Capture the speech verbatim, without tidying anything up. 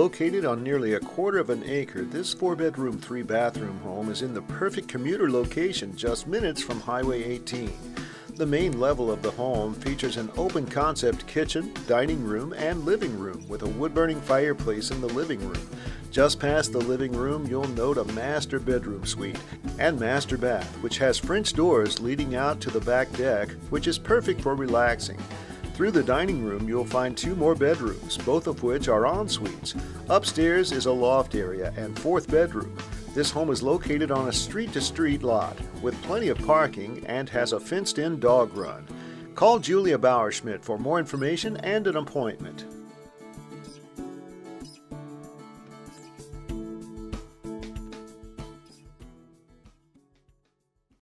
Located on nearly a quarter of an acre, this four-bedroom, three-bathroom home is in the perfect commuter location just minutes from Highway eighteen. The main level of the home features an open-concept kitchen, dining room, and living room with a wood-burning fireplace in the living room. Just past the living room, you'll note a master bedroom suite and master bath, which has French doors leading out to the back deck, which is perfect for relaxing. Through the dining room, you'll find two more bedrooms, both of which are en suites. Upstairs is a loft area and fourth bedroom. This home is located on a street-to-street lot with plenty of parking and has a fenced-in dog run. Call Julia Bauerschmidt for more information and an appointment.